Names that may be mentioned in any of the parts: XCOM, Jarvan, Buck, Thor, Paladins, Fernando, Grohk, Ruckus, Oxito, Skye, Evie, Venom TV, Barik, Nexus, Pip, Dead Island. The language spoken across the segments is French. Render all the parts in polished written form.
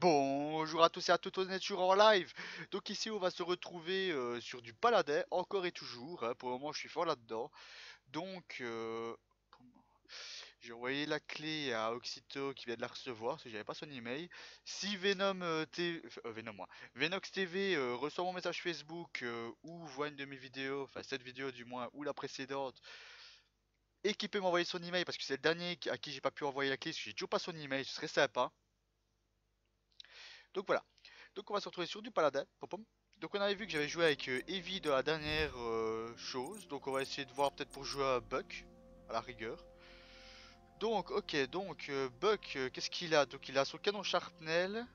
Bonjour à tous et à toutes, on est toujours en live. Donc ici on va se retrouver sur du paladin, encore et toujours, hein. Pour le moment je suis fort là-dedans. Donc j'ai envoyé la clé à Oxito qui vient de la recevoir, parce que j'avais pas son email. Si Venox TV reçoit mon message Facebook ou voit une de mes vidéos, enfin cette vidéo du moins, ou la précédente, et qui peut m'envoyer son email, parce que c'est le dernier à qui j'ai pas pu envoyer la clé, parce que j'ai toujours pas son email, ce serait sympa. Donc voilà, donc on va se retrouver sur du paladin. Donc on avait vu que j'avais joué avec Evie de la dernière chose, donc on va essayer de voir peut-être pour jouer à Buck, à la rigueur. Donc ok, donc Buck, qu'est-ce qu'il a? Donc il a son canon charpnel,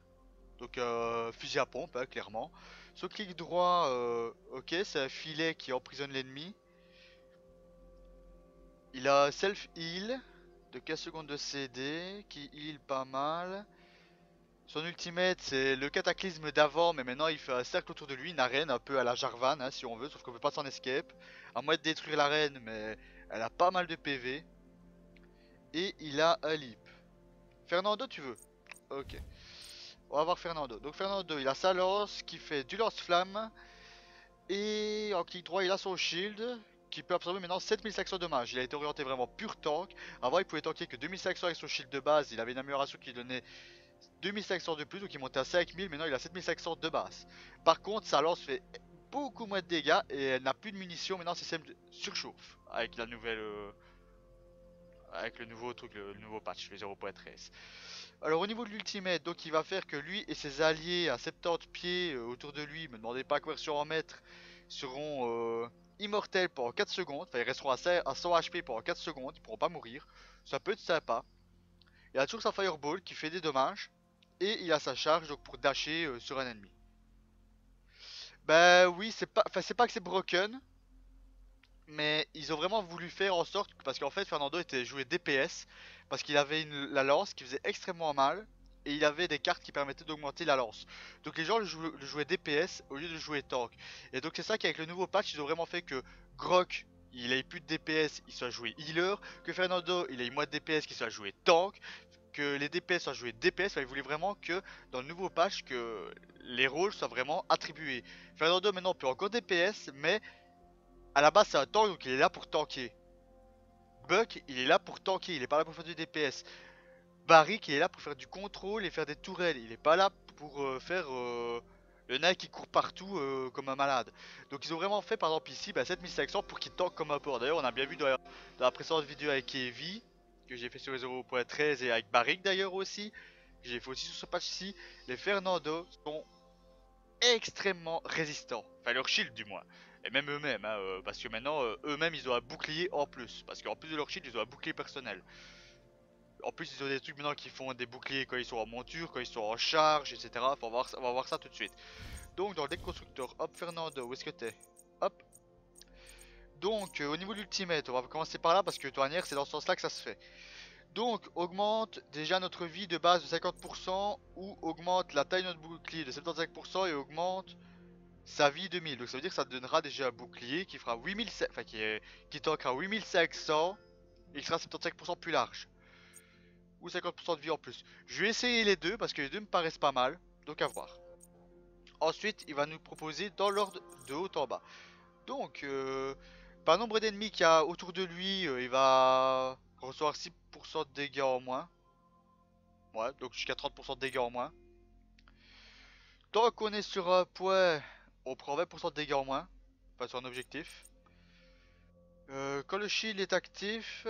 donc fusil à pompe, hein, clairement. Son clic droit, ok, c'est un filet qui emprisonne l'ennemi. Il a self heal, de 15 secondes de CD, qui heal pas mal. Son ultimate c'est le cataclysme d'avant, mais maintenant il fait un cercle autour de lui, une arène un peu à la Jarvan, hein, si on veut, sauf qu'on peut pas s'en escape. À moins de détruire l'arène, mais elle a pas mal de PV. Et il a un leap. Fernando, tu veux? Ok. On va voir Fernando. Donc Fernando, il a sa lance qui fait du lance-flamme. Et en clic droit, il a son shield qui peut absorber maintenant 7500 dommages. Il a été orienté vraiment pur tank. Avant, il pouvait tanker que 2500 avec son shield de base. Il avait une amélioration qui donnait 2500 de plus, donc il montait à 5000, maintenant il a 7500 de base. Par contre, sa lance fait beaucoup moins de dégâts et elle n'a plus de munitions. Maintenant, c'est système de surchauffe avec la nouvelle. Avec le nouveau truc, le nouveau patch, le 0.13. Alors, au niveau de l'ultimate, donc il va faire que lui et ses alliés à 70 pieds autour de lui, me demandez pas à quoi en mettre, seront immortels pendant 4 secondes. Enfin, ils resteront à 100 HP pendant 4 secondes, ils pourront pas mourir. Ça peut être sympa. Il a toujours sa fireball qui fait des dommages. Et il a sa charge donc pour dasher sur un ennemi. Ben oui, c'est pas que c'est broken, mais ils ont vraiment voulu faire en sorte, parce qu'en fait Fernando était joué DPS, parce qu'il avait la lance qui faisait extrêmement mal, et il avait des cartes qui permettaient d'augmenter la lance. Donc les gens le jouaient DPS au lieu de jouer tank. Et donc c'est ça qu'avec le nouveau patch, ils ont vraiment fait que Grohk, il ait plus de DPS, il soit joué healer, que Fernando, il ait moins de DPS, qu'il soit joué tank, que les DPS soient joués DPS, enfin, il voulait vraiment que dans le nouveau patch que les rôles soient vraiment attribués. Fernando maintenant peut encore DPS, mais à la base c'est un tank, donc il est là pour tanker. Buck, il est là pour tanker, il est pas là pour faire du DPS. Barik, il est là pour faire du contrôle et faire des tourelles, il est pas là pour faire le nain qui court partout comme un malade. Donc ils ont vraiment fait par exemple ici 7500 pour qu'il tank comme un porc. D'ailleurs on a bien vu dans la précédente vidéo avec Evie, que j'ai fait sur les 0.13, et avec Barik d'ailleurs aussi, que j'ai fait aussi sur ce patch-ci, les Fernando sont extrêmement résistants, enfin leur shield du moins, et même eux-mêmes, hein, parce que maintenant eux-mêmes ils ont un bouclier en plus, parce qu'en plus de leur shield ils ont un bouclier personnel. En plus ils ont des trucs maintenant qui font des boucliers quand ils sont en monture, quand ils sont en charge, etc. On va voir ça tout de suite. Donc dans le deck constructeur, hop Fernando, où est-ce que t'es? Hop. Donc au niveau de l'ultimate, on va commencer par là parce que dernière c'est dans ce sens là que ça se fait. Donc augmente déjà notre vie de base de 50% ou augmente la taille de notre bouclier de 75% et augmente sa vie de 1000. Donc ça veut dire que ça donnera déjà un bouclier qui fera 8500, enfin qui tankera 8500 et qui sera 75% plus large. Ou 50% de vie en plus. Je vais essayer les deux parce que les deux me paraissent pas mal, donc à voir. Ensuite il va nous proposer dans l'ordre de haut en bas. Donc par nombre d'ennemis qu'il y a autour de lui, il va recevoir 6% de dégâts en moins. Ouais, donc jusqu'à 30% de dégâts en moins. Tant qu'on est sur un point, on prend 20% de dégâts en moins. Enfin, sur un objectif. Quand le shield est actif...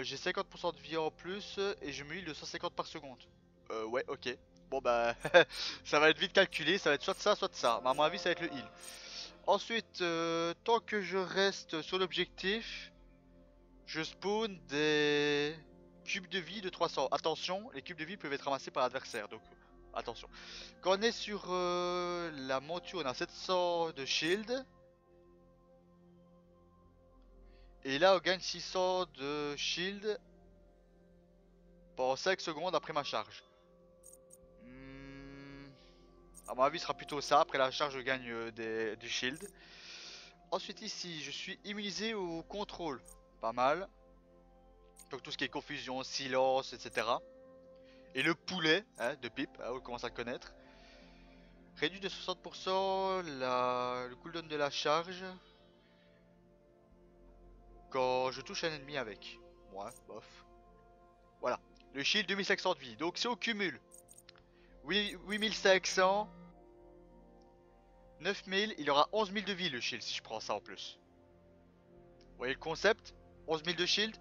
j'ai 50% de vie en plus et je me heal de 150 par seconde. Ouais, ok. Bon bah ça va être vite calculé, ça va être soit ça, mais à mon avis ça va être le heal. Ensuite, tant que je reste sur l'objectif, je spawn des cubes de vie de 300. Attention, les cubes de vie peuvent être ramassés par l'adversaire, donc attention. Quand on est sur la monture, on a 700 de shield. Et là on gagne 600 de shield pendant 5 secondes après ma charge. A mon avis, ce sera plutôt ça. Après la charge, je gagne du shield. Ensuite, ici, je suis immunisé au contrôle. Pas mal. donc tout ce qui est confusion, silence, etc. Et le poulet hein, de Pip, hein, on commence à le connaître. Réduit de 60% le cooldown de la charge quand je touche un ennemi avec. Moi, bof. Voilà, le shield 2500 de vie. Donc si on cumule 8500, 9000, il aura 11000 de vie le shield si je prends ça en plus. Vous voyez le concept? 11000 de shield.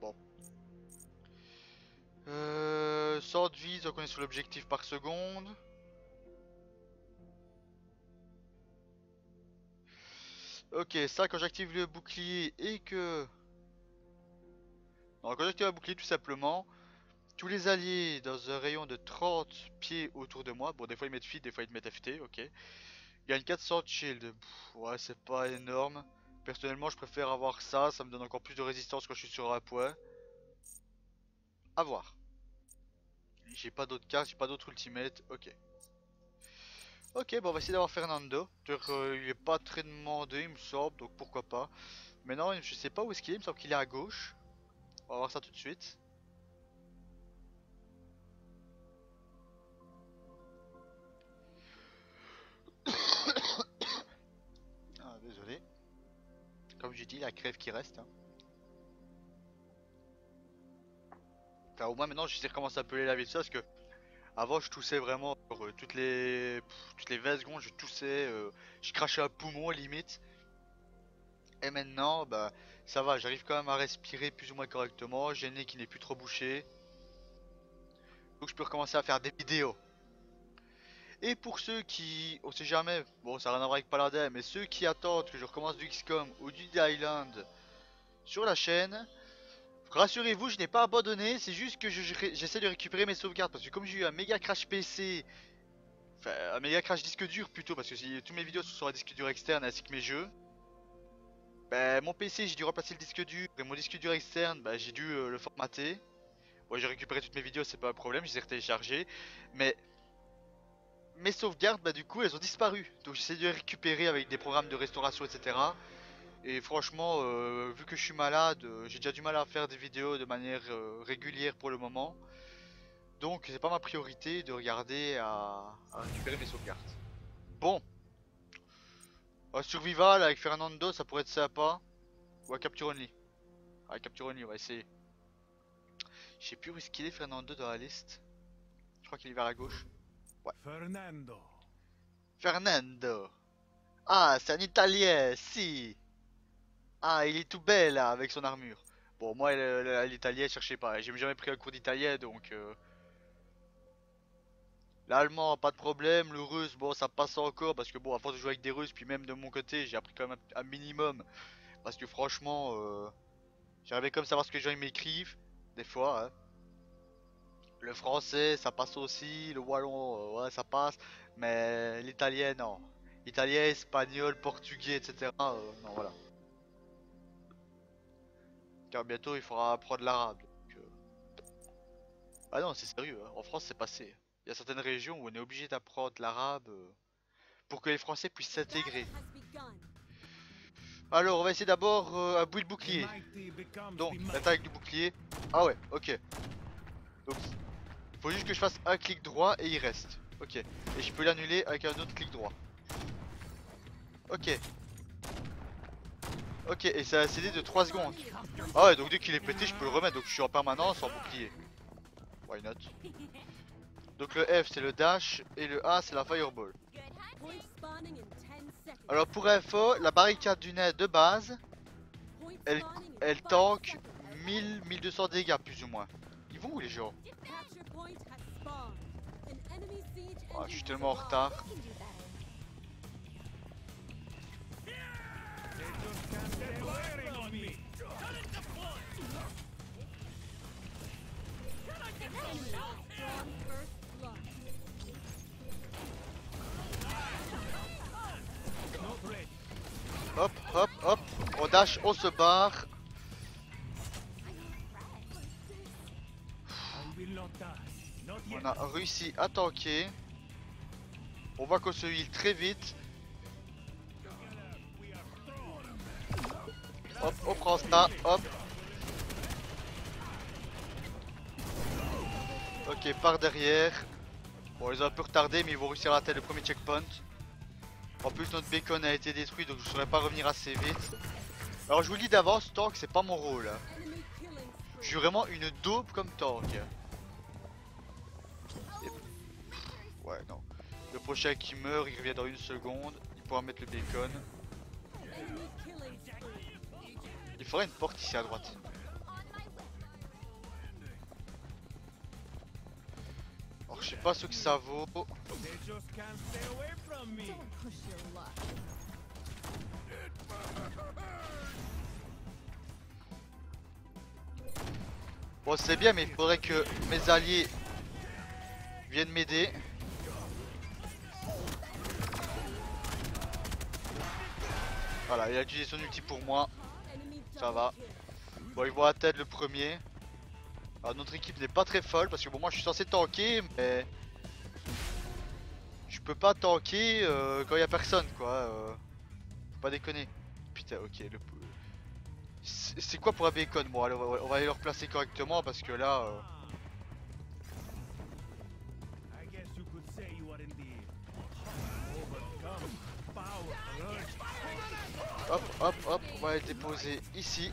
Bon. 100 de vie, donc on est sur l'objectif par seconde. Ok, ça quand j'active le bouclier et que... Non, quand j'active le bouclier tout simplement, tous les alliés dans un rayon de 30 pieds autour de moi, bon des fois ils mettent fit, des fois ils mettent FT, ok. Gagne 400 de shield, pff, ouais c'est pas énorme. Personnellement je préfère avoir ça, ça me donne encore plus de résistance quand je suis sur un point. A voir. J'ai pas d'autres cartes, j'ai pas d'autres ultimates, ok. Ok, bon on va essayer d'avoir Fernando. Il est pas très demandé il me semble, donc pourquoi pas. Maintenant je sais pas où est-ce qu'il est, il me semble qu'il est à gauche. On va voir ça tout de suite. Ah désolé. Comme j'ai dit, la crève qui reste hein. Enfin au moins maintenant je sais comment s'appeler la vie de ça, parce que avant je toussais vraiment toutes les 20 secondes je toussais, je crachais un poumon limite. Et maintenant bah ça va, j'arrive quand même à respirer plus ou moins correctement, j'ai le nez qui n'est plus trop bouché. Donc je peux recommencer à faire des vidéos. Et pour ceux qui, on sait jamais, bon ça n'a rien à voir avec Paladin, mais ceux qui attendent que je recommence du XCOM ou du Dead Island sur la chaîne, rassurez-vous, je n'ai pas abandonné, c'est juste que j'essaie de récupérer mes sauvegardes, parce que comme j'ai eu un méga crash PC, enfin un méga crash disque dur plutôt, parce que tous mes vidéos sont sur un disque dur externe ainsi que mes jeux, bah, mon PC j'ai dû remplacer le disque dur, et mon disque dur externe bah, j'ai dû le formater. Bon j'ai récupéré toutes mes vidéos, c'est pas un problème, je les ai retéléchargées, mais... mes sauvegardes, bah du coup, elles ont disparu. Donc j'essaie de les récupérer avec des programmes de restauration, etc. Et franchement, vu que je suis malade, j'ai déjà du mal à faire des vidéos de manière régulière pour le moment. Donc c'est pas ma priorité de regarder à récupérer mes sauvegardes. Bon. Un survival avec Fernando, ça pourrait être sympa. Ou à Capture Only. À Capture Only, on va essayer. Je sais plus où est-ce qu'il est Fernando dans la liste. Je crois qu'il est vers la gauche. Ouais. Fernando. Fernando. Ah, c'est un Italien, si. Ah, il est tout bel là, avec son armure. Bon, moi, l'italien, je cherchais pas. J'ai jamais pris un cours d'italien, donc. L'allemand, pas de problème. Le russe, bon, ça passe encore. Parce que, bon, à force de jouer avec des russes, puis même de mon côté, j'ai appris quand même un minimum. Parce que, franchement, j'arrivais comme savoir ce que les gens m'écrivent. Des fois, hein. Le français ça passe aussi, le wallon ouais ça passe, mais l'italien non. Italien, espagnol, portugais, etc. Non voilà. Car bientôt il faudra apprendre l'arabe. Ah non c'est sérieux, hein. En France c'est passé. Il y a certaines régions où on est obligé d'apprendre l'arabe pour que les Français puissent s'intégrer. Alors on va essayer d'abord un bout de bouclier. Donc l'attaque du bouclier. Ah ouais, ok. Donc, faut juste que je fasse un clic droit et il reste. Ok. Et je peux l'annuler avec un autre clic droit. Ok. Ok, et ça a cédé de 3 secondes. Ah ouais, donc dès qu'il est pété, je peux le remettre. Donc je suis en permanence en bouclier. Why not? Donc le F c'est le dash et le A c'est la fireball. Alors pour info, la barricade du nez de base, elle tank 1000-1200 dégâts plus ou moins. Ils vont où les gens? Oh, je suis tellement en retard. Hop hop hop, on dash, on se barre. On a réussi à tanker. On voit qu'on se heal très vite. Hop, on prend ça, hop. Ok, par derrière. Bon, ils ont un peu retardé, mais ils vont réussir à atteindre le premier checkpoint. En plus, notre beacon a été détruit, donc je ne saurais pas revenir assez vite. Alors, je vous le dis d'avance, tank, c'est pas mon rôle. Je suis vraiment une dope comme tank. Ouais, non. Le prochain qui meurt, il revient dans une seconde. Il pourra mettre le beacon. Il faudrait une porte ici à droite. Alors, je sais pas ce que ça vaut. Bon, c'est bien, mais il faudrait que mes alliés viennent m'aider. Voilà, il a utilisé son ulti pour moi. Ça va. Bon, ils vont atteindre le premier. Alors, notre équipe n'est pas très folle parce que bon, moi je suis censé tanker, mais je peux pas tanker quand il n'y a personne quoi. Faut pas déconner. Putain, ok. Le... C'est quoi pour un bacon? Bon, allez, on va aller le replacer correctement parce que là. Hop, hop, hop, on va le déposer ici.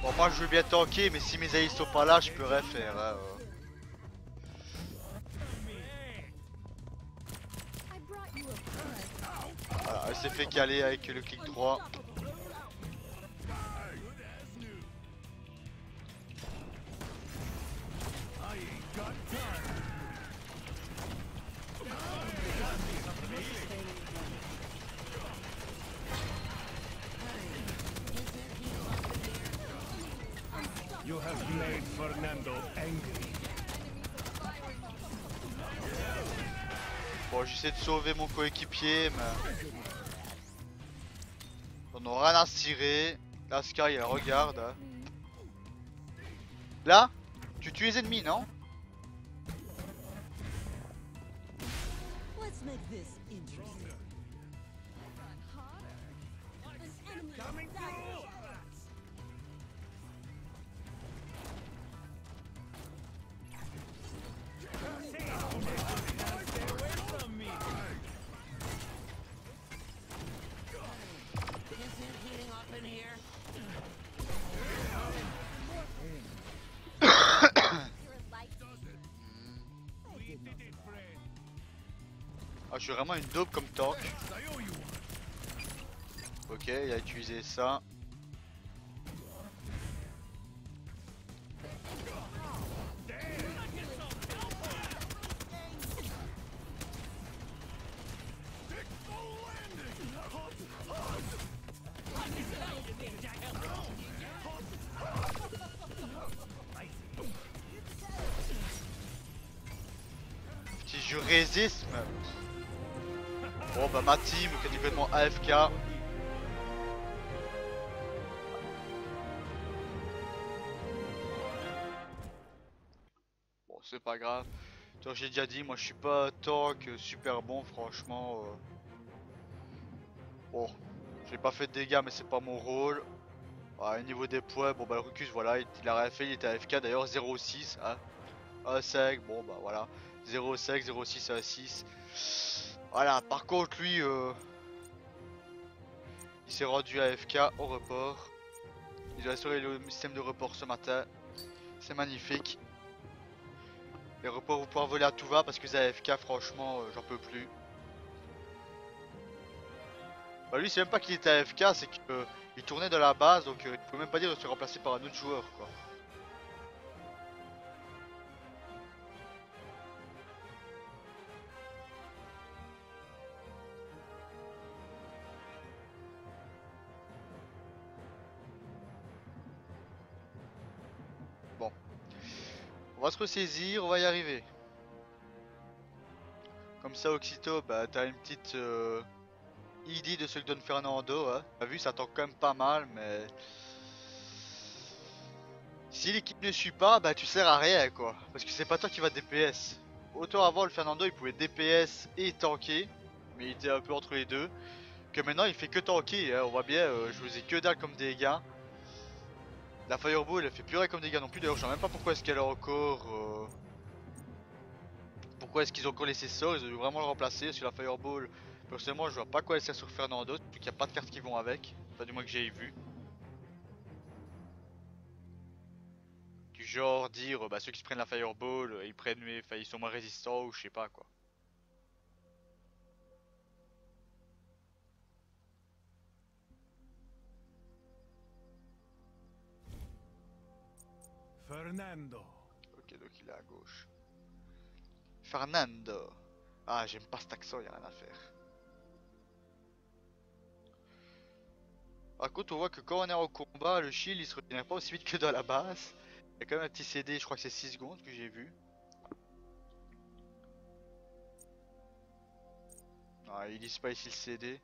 Bon, moi je veux bien tanker, mais si mes alliés sont pas là, je peux rien faire. Hein, Voilà, elle s'est fait caler avec le clic droit. You have made Fernando angry. Bon, j'essaie de sauver mon coéquipier, mais on aura rien à se tirer. Là, Skye, elle regarde. Là, tu tues les ennemis, non? Ah, je suis vraiment une dope comme tank. Ok, il a utilisé ça. Si je résiste, bon bah ma team qui est complètement AFK. Bon, c'est pas grave. J'ai déjà dit, moi je suis pas tank super bon franchement. Bon, j'ai pas fait de dégâts mais c'est pas mon rôle. Au niveau des points, bon bah le Ruckus voilà, il a rien fait, il était AFK d'ailleurs 0,6 hein. 1,5, bon bah voilà. 0,5, 0,6, 1,6. Voilà, par contre lui il s'est rendu AFK au report. Il a assuré le système de report ce matin. C'est magnifique. Les reports vous pouvez voler à tout va parce que les AFK franchement j'en peux plus. Bah lui c'est même pas qu'il était AFK, c'est qu'il tournait de la base donc il peut même pas dire de se remplacer par un autre joueur quoi. On va se ressaisir, on va y arriver. Comme ça, Oxito, bah t'as une petite idée de ce que donne Fernando. Hein. T'as vu, ça tank quand même pas mal, mais Si l'équipe ne suit pas, bah tu sers à rien quoi. Parce que c'est pas toi qui va DPS. Autant avant le Fernando il pouvait DPS et tanker, mais il était un peu entre les deux. Que maintenant il fait que tanker, hein. On voit bien, je vous ai que dalle comme dégâts. La Fireball elle fait plus rien comme dégâts non plus, d'ailleurs je sais même pas pourquoi est-ce qu'elle a encore... Pourquoi est-ce qu'ils ont encore laissé ça, ils ont dû vraiment le remplacer, parce que la Fireball, personnellement je vois pas quoi elle sert sur Fernando, vu qu'il n'y a pas de cartes qui vont avec, enfin du moins que j'ai vu. Du genre dire, bah ceux qui se prennent la Fireball, ils prennent, mais ils sont moins résistants ou je sais pas quoi. Fernando. Ok, donc il est à gauche. Fernando. Ah, j'aime pas cet accent, y'a rien à faire. Par contre, on voit que quand on est en combat, le shield il se régénère pas aussi vite que dans la base. Y'a quand même un petit CD, je crois que c'est 6 secondes que j'ai vu. Ah, ils lisent pas ici le CD.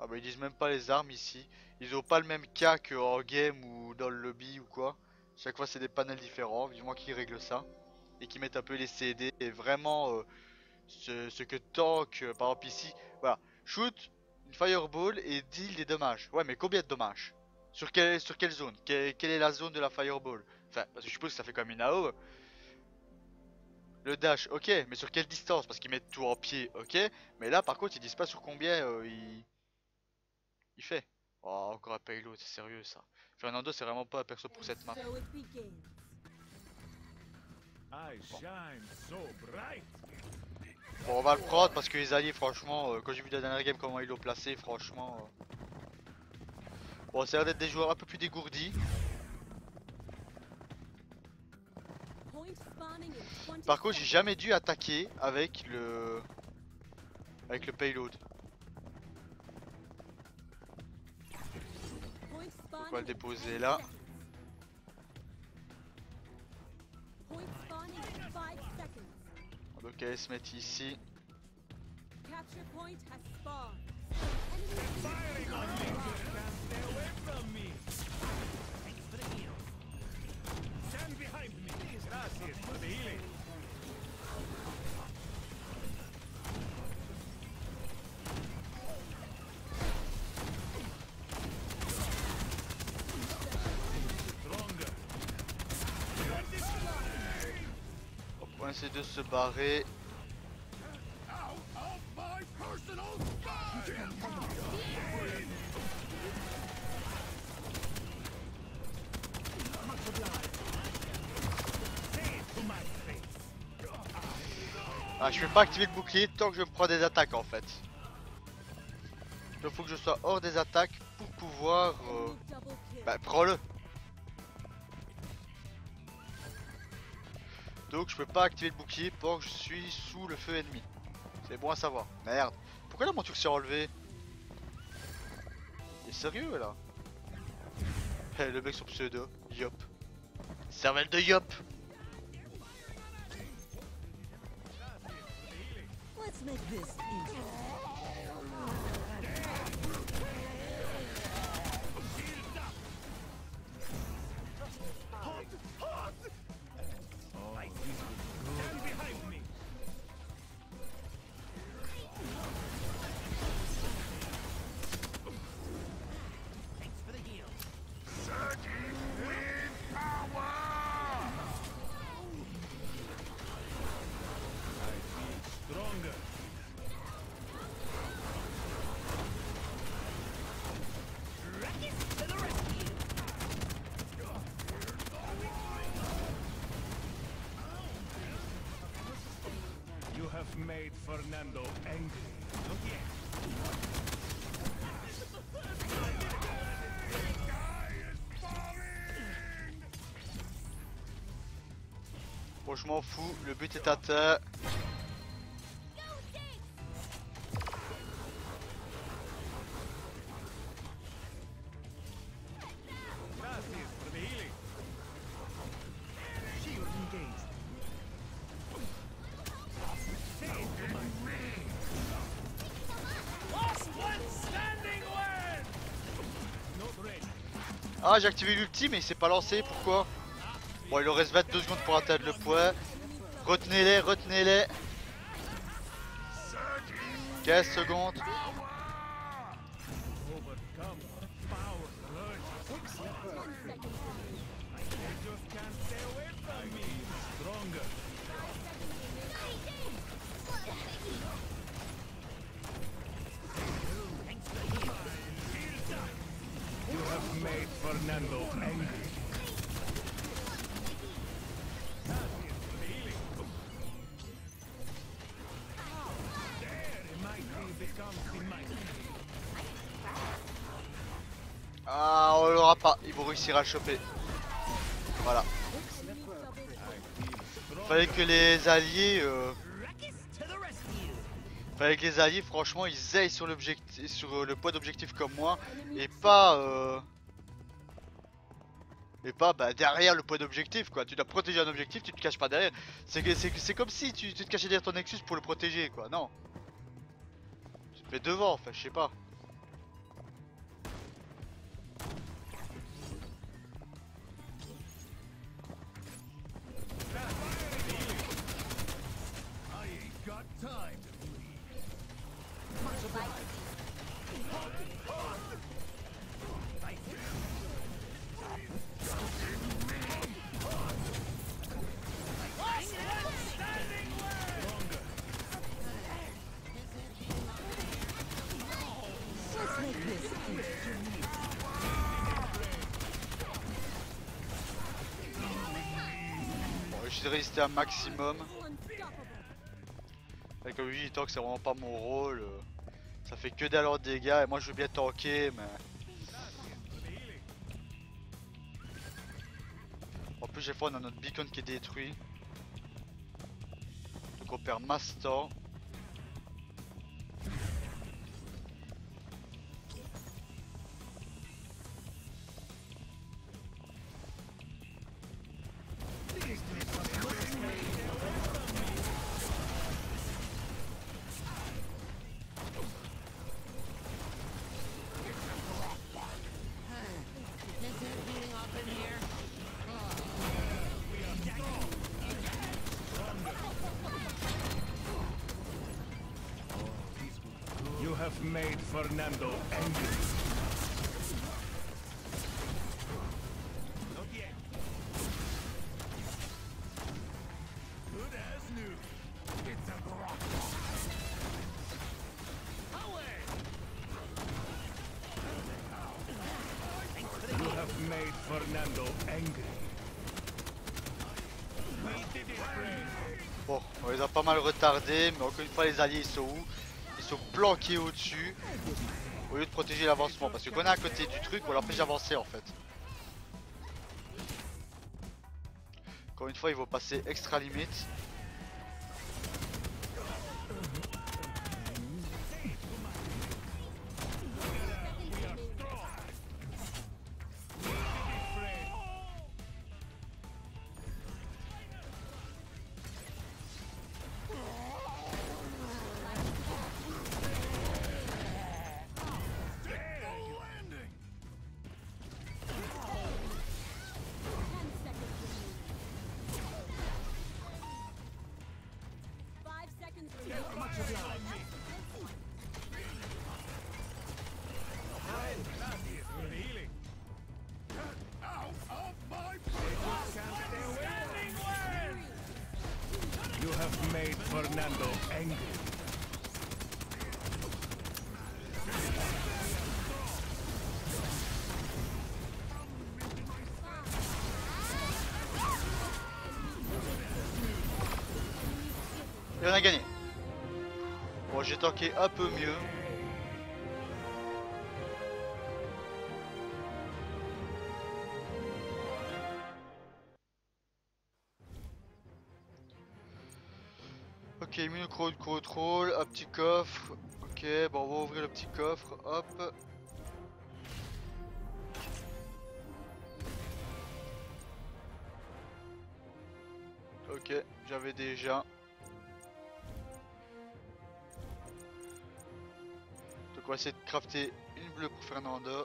Ah bah ils lisent même pas les armes ici. Ils ont pas le même cas que en game ou dans le lobby ou quoi. Chaque fois c'est des panels différents, vivement qu'ils règlent ça. Et qu'ils mettent un peu les CD et vraiment ce que tank, par exemple ici. Voilà, shoot, une fireball et deal des dommages. Ouais mais combien de dommages? Sur quelle zone? Quelle est la zone de la fireball? Enfin, parce que je suppose que ça fait comme une AO. Le dash, ok, mais sur quelle distance? Parce qu'ils mettent tout en pied, ok. Mais là par contre ils disent pas sur combien il fait. Oh, encore un payload, c'est sérieux ça. Fernando c'est vraiment pas un perso pour cette map. Bon, on va le prendre parce que les alliés franchement, quand j'ai vu la dernière game comment ils l'ont placé, franchement... Bon, ça a l'air d'être des joueurs un peu plus dégourdis. Par contre j'ai jamais dû attaquer avec le... payload. On va le déposer là. Donc elle se met ici. C'est de se barrer. Ah, je peux pas activer le bouclier tant que je me prends des attaques en fait. Il faut que je sois hors des attaques pour pouvoir... Bah prends-le. Donc je peux pas activer le bouclier pendant que je suis sous le feu ennemi. C'est bon à savoir. Merde. Pourquoi la monture s'est enlevée? Il est sérieux là? Eh, le mec son pseudo. Yop. Cervelle de Yop. Made Fernando angry. Bon, je m'en fous, le but est atteint. Ah, j'ai activé l'ulti mais il s'est pas lancé, pourquoi? Bon, il leur reste 22 secondes pour atteindre le point. Retenez-les, retenez-les. 15 secondes. Fernando angry. Ah, on l'aura pas, ils vont réussir à le choper. Voilà. Fallait que les alliés franchement ils aillent sur l'objectif, sur le point d'objectif comme moi. Et pas bah, derrière le point d'objectif quoi. Tu dois protéger un objectif, tu te caches pas derrière. C'est comme si tu te cachais derrière ton Nexus pour le protéger quoi, non. Tu te mets devant, enfin je sais pas. De résister un maximum. Et comme je dis, tank c'est vraiment pas mon rôle. Ça fait que dalle en dégâts et moi je veux bien tanker mais... En plus j'ai fois on a notre beacon qui est détruit. Donc on perd masse temps. Made Fernando angry. Not yet. Good as new. It's a rock. Away. You have made Fernando angry. Bon, on les a pas mal retardés, mais encore une fois les alliés ils sont où? Planqué au dessus au lieu de protéger l'avancement, parce que quand on est à côté du truc on l'empêche d'avancer en fait. Encore une fois ils vont passer extra limite. Fernando angry. Et on a gagné. Bon, j'ai tanké un peu mieux. Ok, immunocroll, contrôle, un petit coffre. Ok, bon, on va ouvrir le petit coffre. Hop. Ok, j'avais déjà. Donc, on va essayer de crafter une bleue pour Fernando.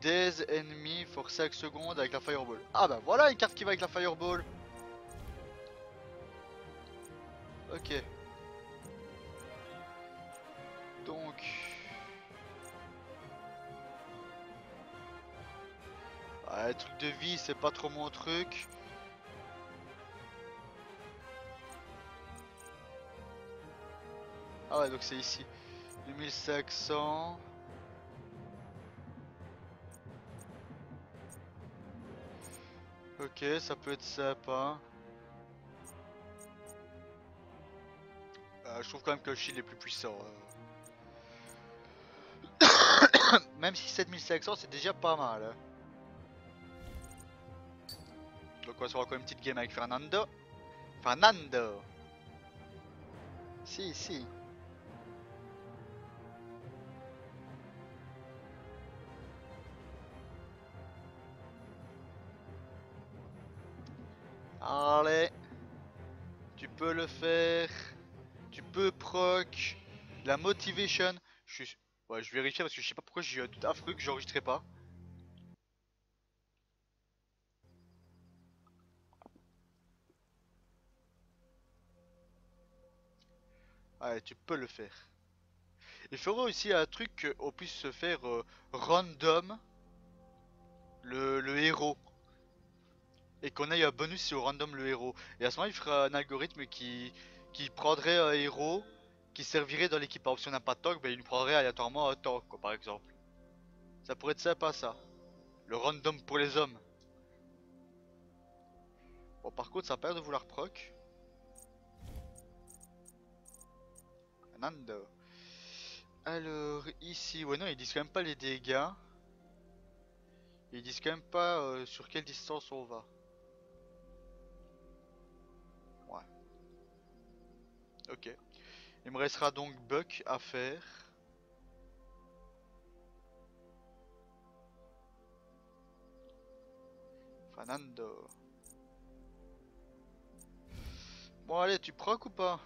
des ennemis for 5 secondes avec la fireball. Ah bah voilà une carte qui va avec la fireball. Ok. Donc... ah, le truc de vie c'est pas trop mon truc. Ah ouais donc c'est ici. 2500. Ok, ça peut être sympa. Je trouve quand même que le shield est plus puissant. Même si 7500 c'est déjà pas mal. Hein. Donc on va se voir encore une petite game avec Fernando. Fernando. Si, si. Allez, tu peux le faire, tu peux proc, la motivation, je suis... ouais, je vais vérifier parce que je sais pas pourquoi j'ai tout affreux que j'enregistrais pas. Allez, tu peux le faire. Il faudra aussi un truc qu'on puisse se faire random le héros. Et qu'on aille un bonus si on random le héros. Et à ce moment il fera un algorithme qui prendrait un héros qui servirait dans l'équipe. Par exemple si on n'a pas de tank, ben, il nous prendrait aléatoirement un tank quoi, par exemple. Ça pourrait être sympa ça. Le random pour les hommes. Bon par contre ça a pas l'air de vouloir proc. Nando. Alors ici, ouais non ils disent quand même pas les dégâts. Ils disent quand même pas sur quelle distance on va. Ok, il me restera donc Buck à faire. Fernando. Bon allez, tu proc ou pas?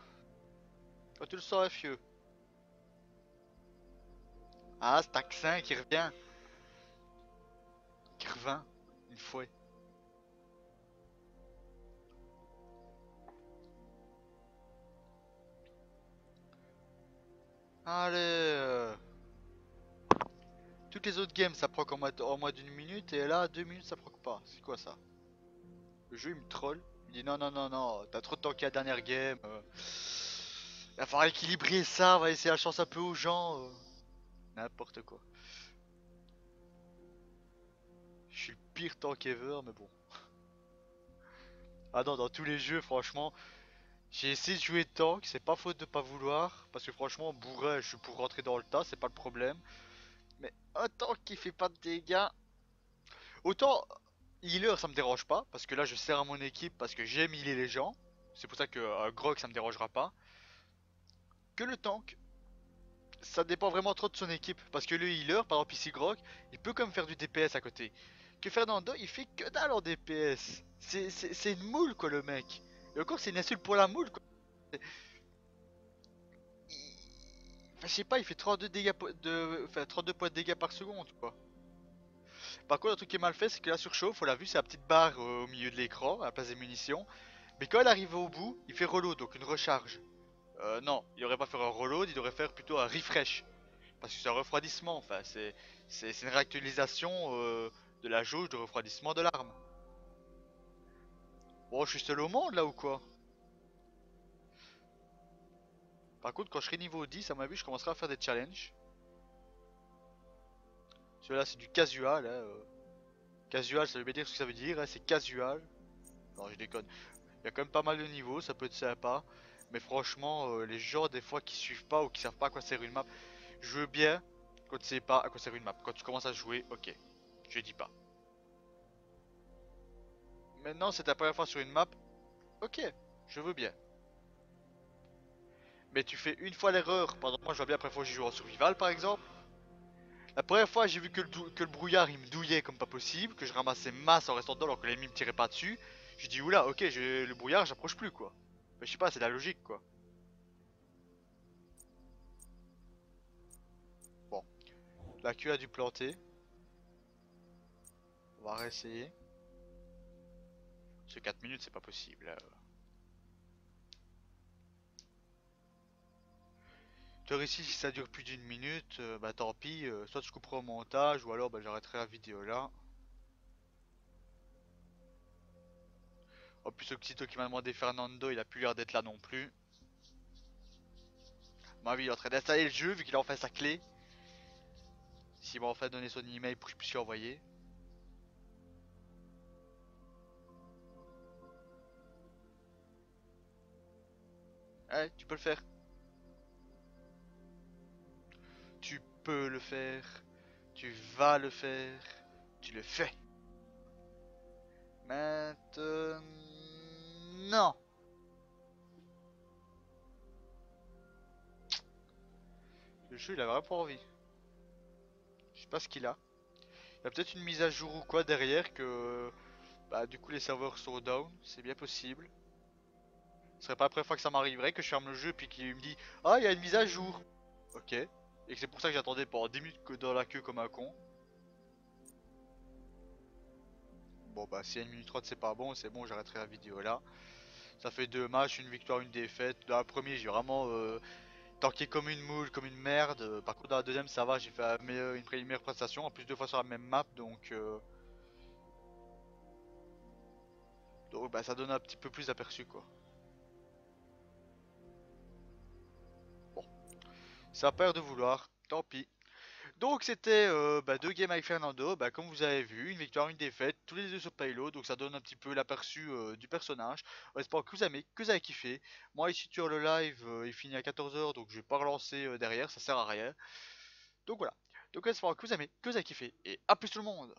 Oh, tu le sens fieux. Ah, stack 5 qui revient. Qui revient, une fouet. Allez, toutes les autres games ça proc en moins d'une minute et là 2 minutes ça proc pas. C'est quoi ça? Le jeu il me troll. Il dit non non non non, t'as trop de temps qu'à la dernière game. Il va falloir équilibrer ça, on va laisser la chance un peu aux gens. N'importe quoi. Je suis le pire tank ever mais bon. Ah non dans tous les jeux franchement. J'ai essayé de jouer tank, c'est pas faute de pas vouloir, parce que franchement bourrin je suis pour rentrer dans le tas, c'est pas le problème. Mais un tank qui fait pas de dégâts, autant healer ça me dérange pas, parce que là je sers à mon équipe parce que j'aime healer les gens, c'est pour ça que Grohk ça me dérangera pas. Que le tank, ça dépend vraiment trop de son équipe, parce que le healer, par exemple ici Grohk, il peut quand même faire du DPS à côté. Que Fernando il fait que dalle en DPS, c'est une moule quoi le mec. Et encore c'est une insulte pour la moule quoi. Enfin je sais pas, il fait 32 dégâts de... enfin, 32 points de dégâts par seconde quoi. Par contre un truc qui est mal fait c'est que la surchauffe, on l'a vu, c'est la petite barre au milieu de l'écran, à la place des munitions. Mais quand elle arrive au bout, il fait reload, donc une recharge. Non, il devrait pas faire un reload, il devrait faire plutôt un refresh. Parce que c'est un refroidissement, enfin c'est une réactualisation de la jauge de refroidissement de l'arme. Bon, je suis seul au monde là ou quoi? Par contre, quand je serai niveau 10, à mon avis, je commencerai à faire des challenges. Celui-là, c'est du casual. Hein. Casual, ça veut bien dire ce que ça veut dire, hein. C'est casual. Non, je déconne. Il y a quand même pas mal de niveaux, ça peut être sympa. Mais franchement, les gens, des fois, qui suivent pas ou qui savent pas à quoi sert une map, je veux bien quand tu sais pas à quoi sert une map. Quand tu commences à jouer, ok, je dis pas. Maintenant c'est ta première fois sur une map, ok, je veux bien. Mais tu fais une fois l'erreur, par exemple moi je vois bien la première fois que j'ai joué en survival par exemple. La première fois j'ai vu que le brouillard il me douillait comme pas possible, que je ramassais masse en restant dedans alors que l'ennemi me tirait pas dessus. J'ai dit oula ok, le brouillard j'approche plus quoi. Mais je sais pas, c'est la logique quoi. Bon, la Q a dû planter. On va réessayer. C'est 4 minutes, c'est pas possible. Ici, si ça dure plus d'une minute, bah tant pis, soit je couperai au montage ou alors bah, j'arrêterai la vidéo là. En plus, Oxito qui m'a demandé Fernando, il a plus l'air d'être là non plus. Bon, oui, il est en train d'installer le jeu vu qu'il a enfin sa clé. S'il m'a enfin donné son email pour que je puisse lui envoyer. Allez, tu peux le faire. Tu peux le faire, tu vas le faire, tu le fais. Maintenant. Le jeu il a vraiment pas envie. Je sais pas ce qu'il a. Il y a peut-être une mise à jour ou quoi derrière que... Bah du coup les serveurs sont down, c'est bien possible. Ce serait pas la première fois que ça m'arriverait que je ferme le jeu puis qu'il me dit « Ah il y a une mise à jour !» Ok. Et c'est pour ça que j'attendais pendant 10 minutes que dans la queue comme un con. Bon bah si 1 minute 30 c'est pas bon, c'est bon, j'arrêterai la vidéo là. Ça fait 2 matchs, une victoire, une défaite. Dans la première j'ai vraiment tanké comme une moule, comme une merde. Par contre dans la deuxième ça va, j'ai fait une meilleure prestation. En plus 2 fois sur la même map donc... Donc bah ça donne un petit peu plus d'aperçu quoi. Ça perd de vouloir, tant pis. Donc c'était bah, 2 games avec Fernando, bah, comme vous avez vu, une victoire, une défaite, tous les deux sur payload, donc ça donne un petit peu l'aperçu du personnage. J'espère que vous aimez, que vous avez kiffé. Moi ici sur le live, il finit à 14 h, donc je vais pas relancer derrière, ça sert à rien. Donc voilà, donc j'espère que vous aimez, que vous avez kiffé, et à plus tout le monde.